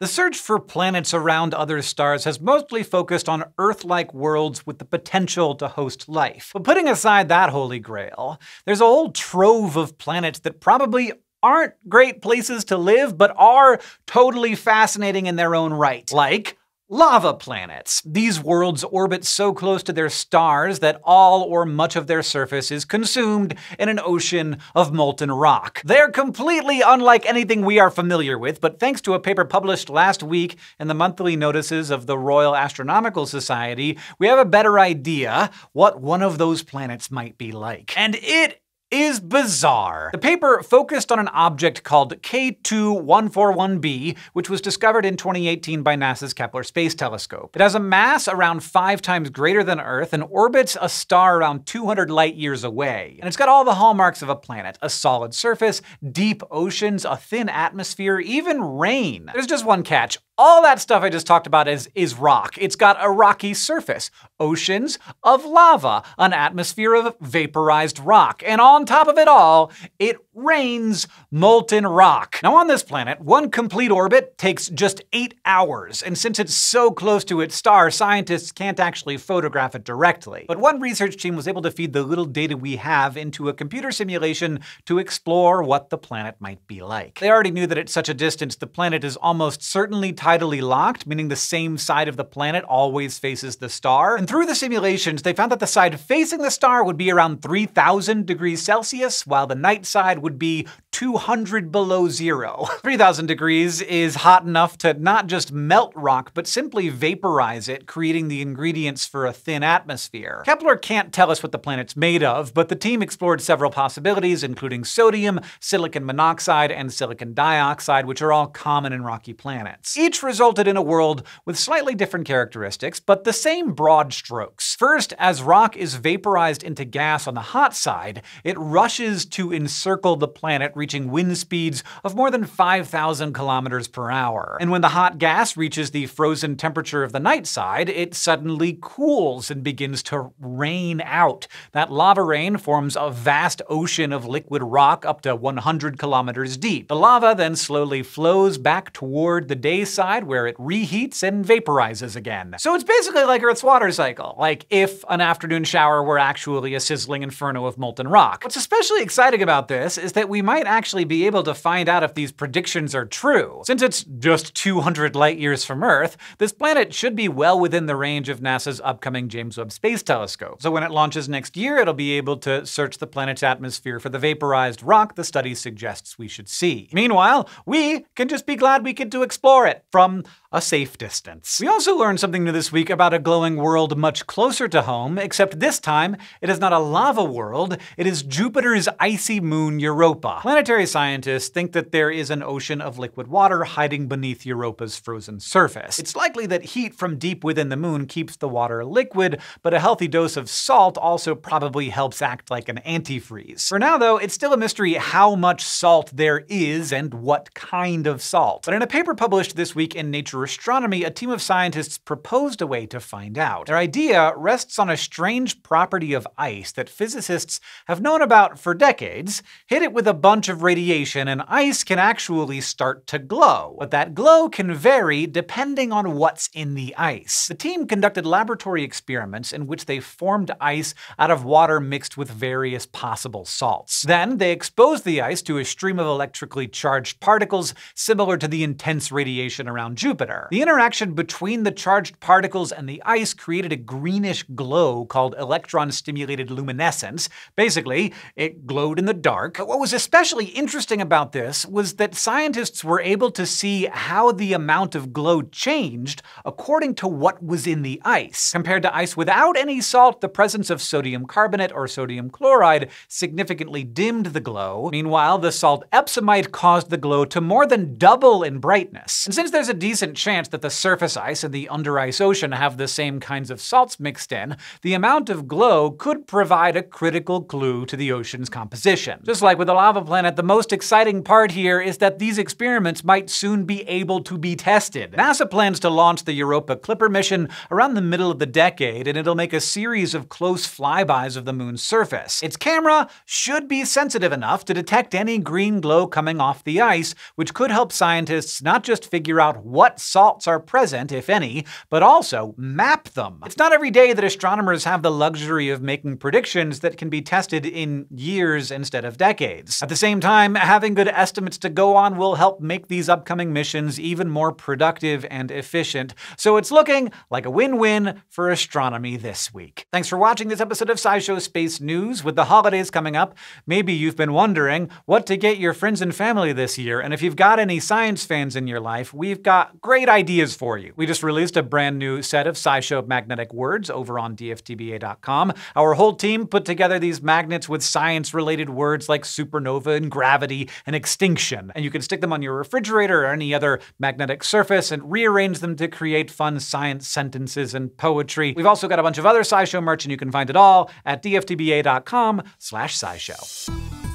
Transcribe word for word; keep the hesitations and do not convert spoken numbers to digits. The search for planets around other stars has mostly focused on Earth-like worlds with the potential to host life. But putting aside that holy grail, there's a whole trove of planets that probably aren't great places to live, but are totally fascinating in their own right. Like lava planets. These worlds orbit so close to their stars that all or much of their surface is consumed in an ocean of molten rock. They're completely unlike anything we are familiar with, but thanks to a paper published last week in the monthly notices of the Royal Astronomical Society, we have a better idea what one of those planets might be like. And it is bizarre. The paper focused on an object called K two one forty-one b, which was discovered in twenty eighteen by NASA's Kepler Space Telescope. It has a mass around five times greater than Earth and orbits a star around two hundred light years away. And it's got all the hallmarks of a planet: a solid surface, deep oceans, a thin atmosphere, even rain. There's just one catch. All that stuff I just talked about is, is rock. It's got a rocky surface, oceans of lava, an atmosphere of vaporized rock, and on top of it all, it rains molten rock. Now on this planet, one complete orbit takes just eight hours, and since it's so close to its star, scientists can't actually photograph it directly. But one research team was able to feed the little data we have into a computer simulation to explore what the planet might be like. They already knew that at such a distance, the planet is almost certainly tidally locked, meaning the same side of the planet always faces the star. And through the simulations, they found that the side facing the star would be around three thousand degrees Celsius, while the night side would be two hundred below zero. three thousand degrees is hot enough to not just melt rock, but simply vaporize it, creating the ingredients for a thin atmosphere. Kepler can't tell us what the planet's made of, but the team explored several possibilities, including sodium, silicon monoxide, and silicon dioxide, which are all common in rocky planets. Each resulted in a world with slightly different characteristics, but the same broad strokes. First, as rock is vaporized into gas on the hot side, it rushes to encircle the planet, reaching wind speeds of more than five thousand kilometers per hour. And when the hot gas reaches the frozen temperature of the night side, it suddenly cools and begins to rain out. That lava rain forms a vast ocean of liquid rock up to one hundred kilometers deep. The lava then slowly flows back toward the day side, where it reheats and vaporizes again. So it's basically like Earth's water cycle, like if an afternoon shower were actually a sizzling inferno of molten rock. What's especially exciting about this is that we might actually be able to find out if these predictions are true. Since it's just two hundred light years from Earth, this planet should be well within the range of NASA's upcoming James Webb Space Telescope. So when it launches next year, it'll be able to search the planet's atmosphere for the vaporized rock the study suggests we should see. Meanwhile, we can just be glad we get to explore it from a safe distance. We also learned something new this week about a glowing world much closer to home, except this time it is not a lava world, it is Jupiter's icy moon Europa. Planetary scientists think that there is an ocean of liquid water hiding beneath Europa's frozen surface. It's likely that heat from deep within the moon keeps the water liquid, but a healthy dose of salt also probably helps act like an antifreeze. For now though, it's still a mystery how much salt there is and what kind of salt. But in a paper published this week in Nature Astronomy, a team of scientists proposed a way to find out. Their idea rests on a strange property of ice that physicists have known about for decades. Hit it with a bunch of radiation and ice can actually start to glow, but that glow can vary depending on what's in the ice. The team conducted laboratory experiments in which they formed ice out of water mixed with various possible salts. Then they exposed the ice to a stream of electrically charged particles similar to the intense radiation around Jupiter. The interaction between the charged particles and the ice created a greenish glow called electron-stimulated luminescence. Basically, it glowed in the dark. But what was especially interesting about this was that scientists were able to see how the amount of glow changed according to what was in the ice. Compared to ice without any salt, the presence of sodium carbonate or sodium chloride significantly dimmed the glow. Meanwhile, the salt epsomite caused the glow to more than double in brightness. And since there's a decent chance that the surface ice and the under-ice ocean have the same kinds of salts mixed in, the amount of glow could provide a critical clue to the ocean's composition. Just like with the lava planet, the most exciting part here is that these experiments might soon be able to be tested. NASA plans to launch the Europa Clipper mission around the middle of the decade, and it'll make a series of close flybys of the moon's surface. Its camera should be sensitive enough to detect any green glow coming off the ice, which could help scientists not just figure out what salts are present, if any, but also map them. It's not every day that astronomers have the luxury of making predictions that can be tested in years instead of decades. At the same time, having good estimates to go on will help make these upcoming missions even more productive and efficient, so it's looking like a win-win for astronomy this week. Thanks for watching this episode of SciShow Space News. With the holidays coming up, maybe you've been wondering what to get your friends and family this year, and if you've got any science fans in your life, we've got great ideas for you. We just released a brand new set of SciShow magnetic words over on D F T B A dot com. Our whole team put together these magnets with science-related words like supernova and gravity and extinction, and you can stick them on your refrigerator or any other magnetic surface and rearrange them to create fun science sentences and poetry. We've also got a bunch of other SciShow merch, and you can find it all at D F T B A dot com slash SciShow.